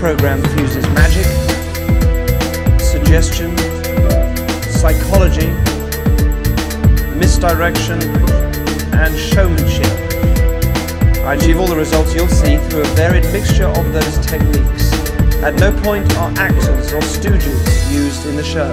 program fuses magic, suggestion, psychology, misdirection, and showmanship. I achieve all the results you'll see through a varied mixture of those techniques. At no point are actors or stooges used in the show.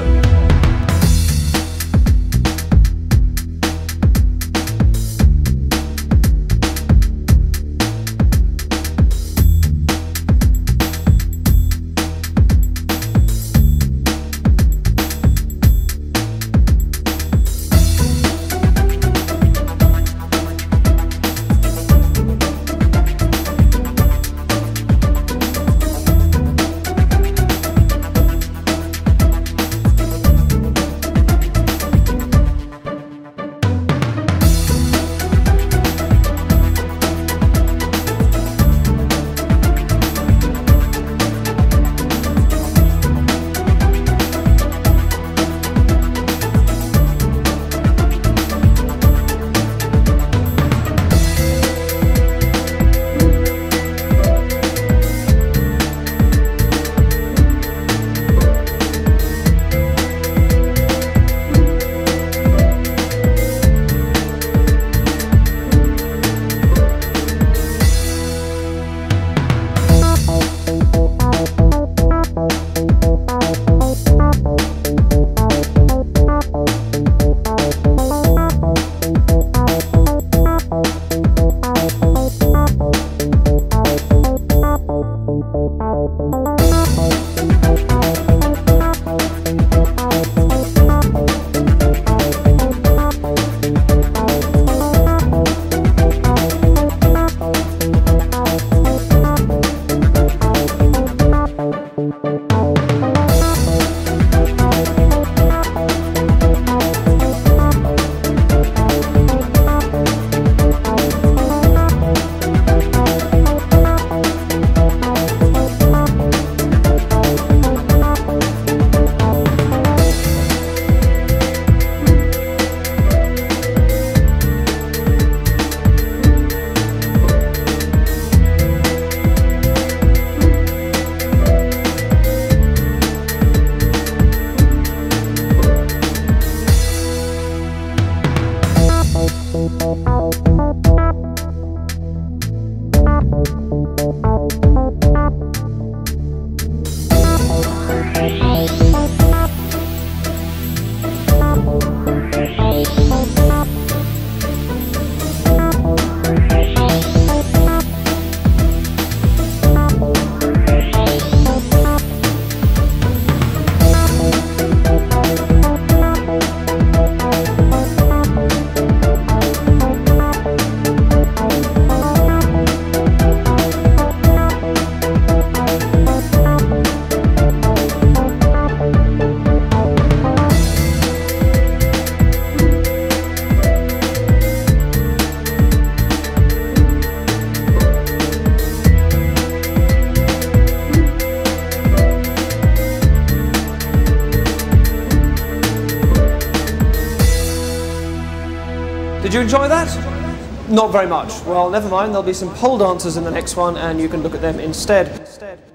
Did you enjoy that? Not very much. Well, never mind, there'll be some pole dancers in the next one and you can look at them instead.